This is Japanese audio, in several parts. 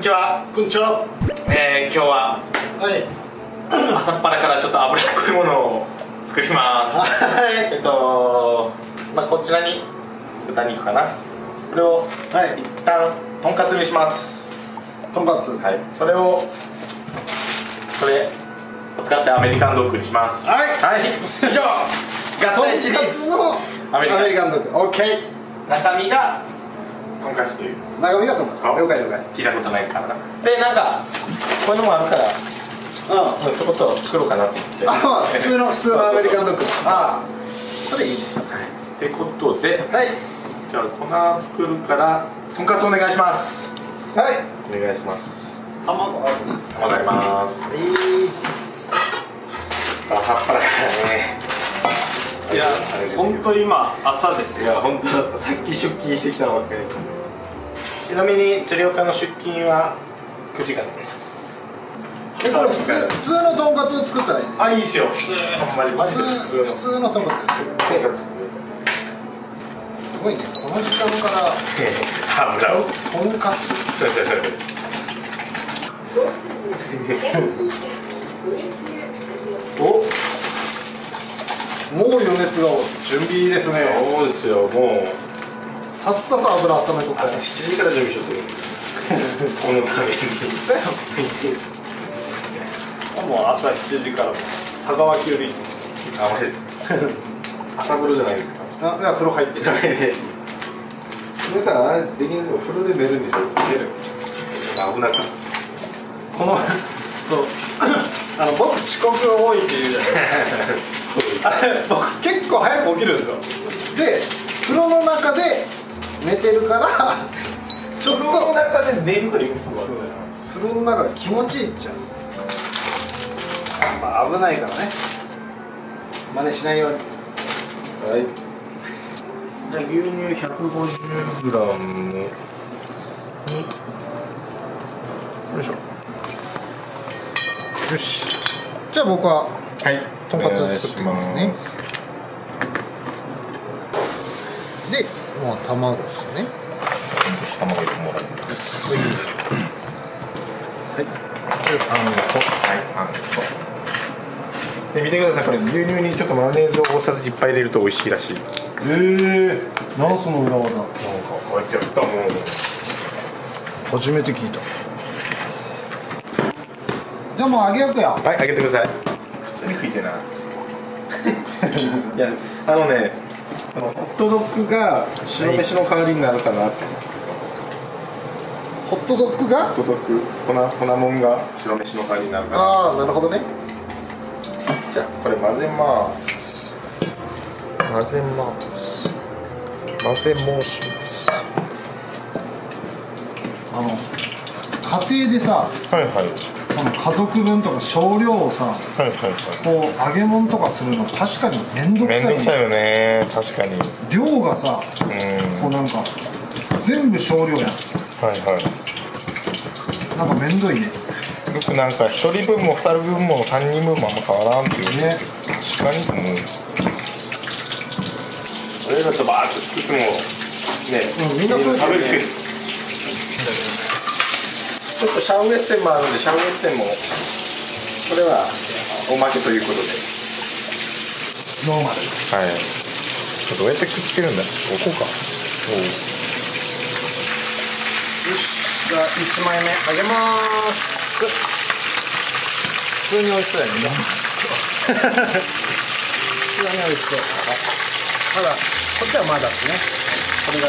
んちは。こんにちは。今日は、はい、朝っぱらからちょっと脂っこいものを作ります。はい、まあこちらに豚肉かな。これを一旦とんかつにします。とんかつ。はい。それを使ってアメリカンドッグにします。はい。はい。以上。合体シリーズのアメリカンドッグ。オッケー。中身がとんかつという。中身がとんかつ。了解了解。聞いたことないからな。でなんかこういうのもあるから。うん。ちょこっと作ろうかなと思って。ああ、普通のアメリカンドッグ。ああ。それいいね。ってことで。はい。じゃあ粉作るからとんかつお願いします。はい。お願いします。卵あります。朝っぱらからね。いや、本当今朝ですよ。いや、本当さっき出勤してきたわけ。ちなみに釣り岡の出勤は9時からです。え、これ普通のとんかつ作ったらいい？あ、いいですよ。普通のとんかつ。すごいね。この時間から油をとんかつ。お、もう余熱が準備ですね。そうですよ、もうさっさと油温めとく。朝7時から準備しようというこのためにもう朝7時から佐川急便朝風呂じゃないですか。いや、風呂入ってないで皆さん、あれできないですよ。風呂で寝るんでしょ。寝る。危なかった。このそう僕遅刻多いって言うじゃないですか。僕結構早く起きるんですよ。で風呂の中で寝てるからちょっと風呂の中で寝るからいいことがある。風呂の中で気持ちいいっちゃう。まあ危ないからね、真似しないように。はい、じゃあ牛乳 150g に、よいしょ。よし、じゃあ僕は、はい、とんかつを作っていきますね。で、もう卵ですね。卵入れてもらいます。はい。パン粉。で、見てください。これ牛乳にちょっとマヨネーズを大さじ1杯入れると美味しいらしい。なんその裏技。なんかこうやってやったもん。初めて聞いた。じゃあもう揚げよくよ。はい、揚げてください。普通に拭いてな。いや、ね、このホットドッグが白飯の代わりになるかなって。ホットドッグが？ホットドッグ、粉もんが白飯の代わりになるかな。ああ、なるほどね。じゃあこれ混ぜます。混ぜます。家庭でさ。はいはい。家族分とか少量をさ、こう揚げ物とかするの確かに面倒くさい。面倒くさいよね。確かに量がさ、こうなんか全部少量やん。はいはい。なんか面倒いね。よくなんか1人分も2人分も3人分もあんま変わらんっていうね。確かにもうそれだとバーッと作ってもね、みんな食べるけど。ちょっとシャウエッセンもあるんで、シャウエッセンもこれはおまけということでノーマル。はい。どうやってくっつけるんだ。こうか。おう。よし、じゃあ1枚目あげまーす。普通に美味しそうやね。普通に美味しそう。ただこっちはまだですね。これが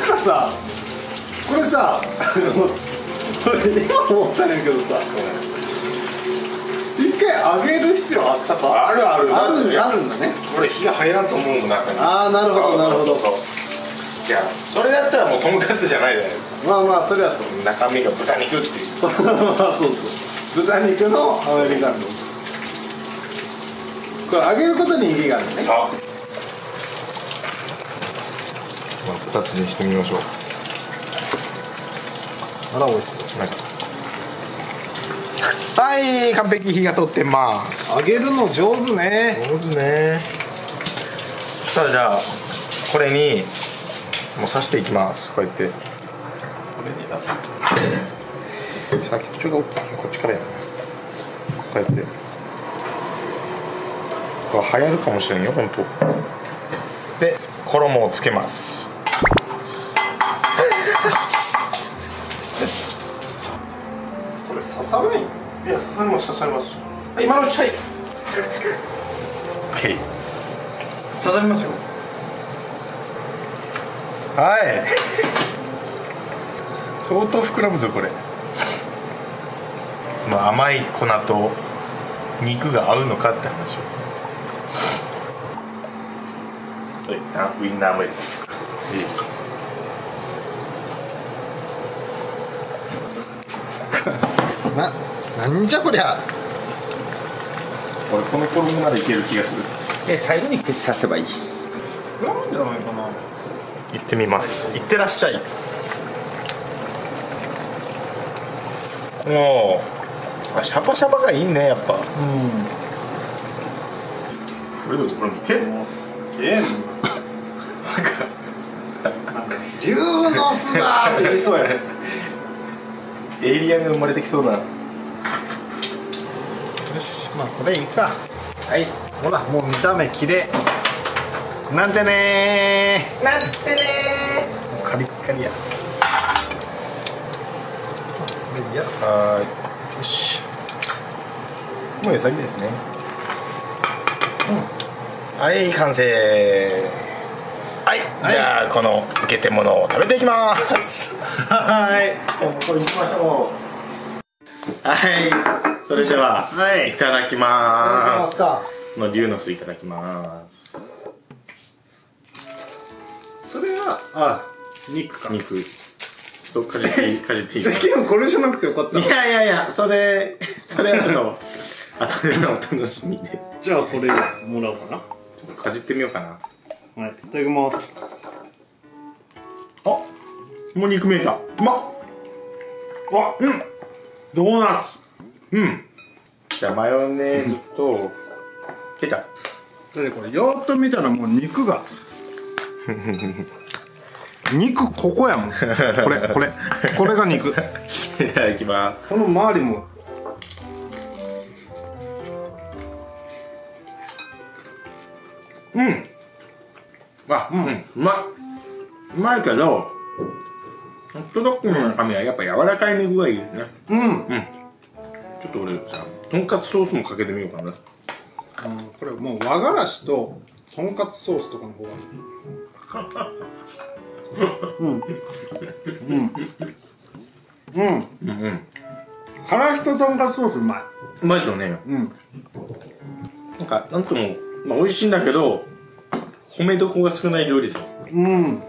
大体。てかさ、これさ、今思ったんやけどさ、一回揚げる必要あったか。あるんだね。これ火が入らんと思うもん、中に。ああ、なるほどなるほど。いや、それだったらもうとんかつじゃないじゃないですか。まあまあ、それはそう。中身が豚肉っていう。そうそう、豚肉のアメリカンド。これ揚げることに意義があるね。あ、2つにしてみましょう。あら、美味しそう。はい、完璧。火が通ってます。揚げるの上手ね。上手ね。そしたらじゃあこれにもう刺していきます。こうやって。便利だ。先っちょが大きいのこっちからやな。こうやってこれ流行るかもしれんよ本当。で衣をつけます。これ刺さない？いや、刺さります刺さります。今のうちはいOK 刺さりますよ。はい相当膨らむぞこれ。まあ甘い粉と肉が合うのかって話を。ウインナーもいい。なんじゃこりゃ。俺この衣までいける気がする。最後に串刺せばいい。膨らむんじゃないかな。行ってみます。行ってらっしゃい。もうシャバシャバがいいねやっぱ。うん。これ見て。龍の巣だーって言いそうやね。エイリアンが生まれてきそうな。よし、まあこれいいか。はい。ほらもう見た目綺麗。なんてねー。なんてねー。カリッカリや。いや、はい。よし。もう野菜ですね。うん。はい、完成。はい、じゃあこの受け手物を食べていきます。はいこれいきましょう。はい、それでは、はい、いただきまーす。この龍の巣いただきます。それはあ、肉か。肉とかじっていいかじっていい。でもこれじゃなくてよかった。いやいやいや、それはちょっと後でのお楽しみで。じゃあこれもらおうかな。ちょっとかじってみようかな。はい、いただきます。あ、もう肉見えた。うまっ。あ、うん。ドーナツ。うん。じゃあマヨネーズとケチャップ。でこれよっと見たらもう肉が。肉ここやもん。これが肉。いただきます。その周りも。うん。あ、うん、うまいけどホットドッグの中身はやっぱ柔らかい肉がいいですね。うん、うん、ちょっと俺さ、とんかつソースもかけてみようかな。これもう和がらしととんかつソースとかの方がうんうんうんうんからしととんかつソースうまいよね。うん、なんとも、まあ、美味しいんだけど褒めどこが少ない料理ですよ。うん。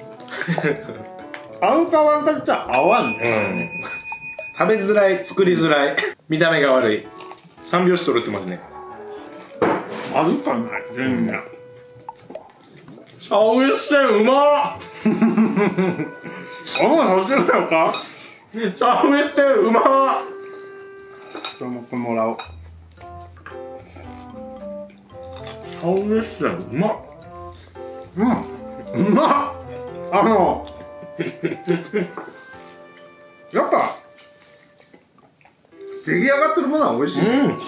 合うか合わんかったら合わんね。うん。食べづらい、作りづらい、見た目が悪い。三拍子揃ってますね。合うかない、全然。あ、おいしい、うまっ。あ、そっちだよか。あ、おいしい、うまっ。ちょっと僕もらおう。あ、おいしい、うまっ。うん、うまっ。やっぱ出来上がってるものは美味しい。うんうん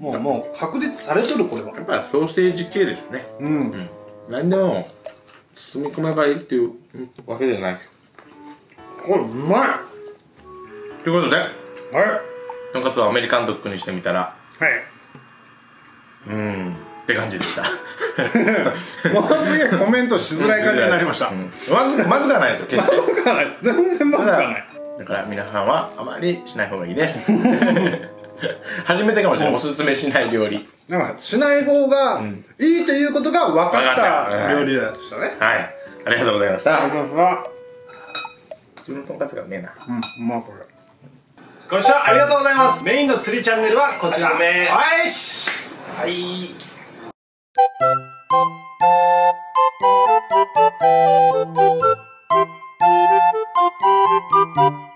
うん、もう確立されてる。これはやっぱソーセージ系ですね。うん、うん、何でも包み込めばいいっていうわけじゃない。これうまいということで、はい、とんかつはアメリカンドッグにしてみたら、はい、うんって感じでした。もうすげえコメントしづらい感じになりました。まずがないですよ、決して。全然まずがない。だから皆さんはあまりしない方がいいです。初めてかもしれない。おすすめしない料理。なんかしない方がいいということが分かった料理でしたね。はい、ありがとうございました。普通のとんかつがうめえな。うん、まあこれ。ご視聴ありがとうございます。メインの釣りチャンネルはこちら。はいし。はい。Thank you.